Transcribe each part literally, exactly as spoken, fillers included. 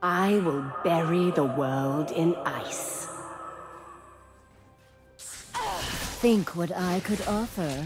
I will bury the world in ice. Think what I could offer.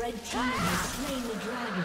Red team has slain the dragon.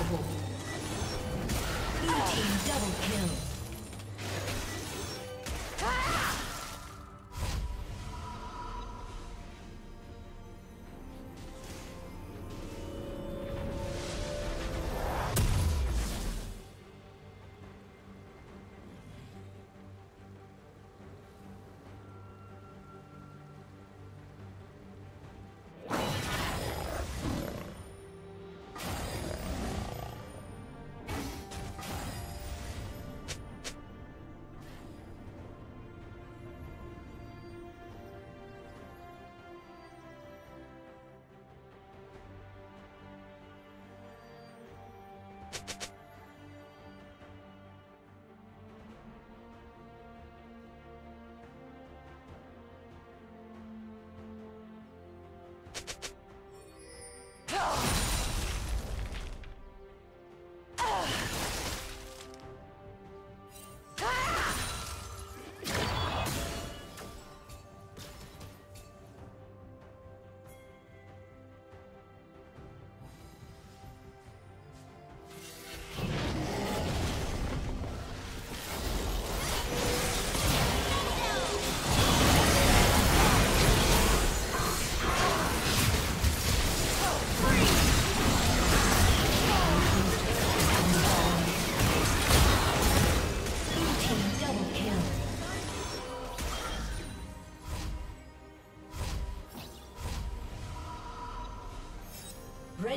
Unstoppable. Blue team double kill.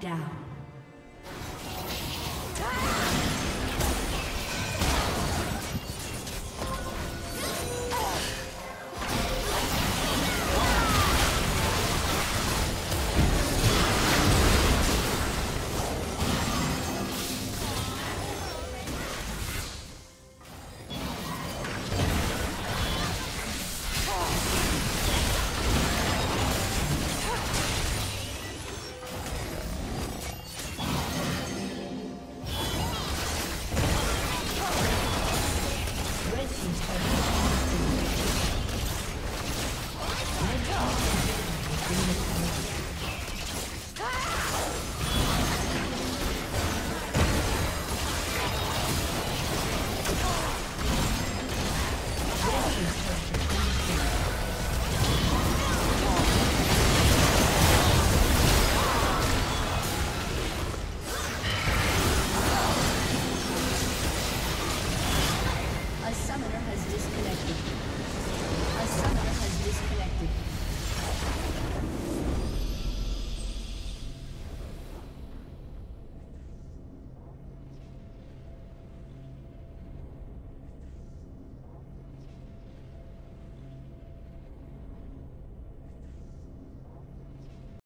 Down.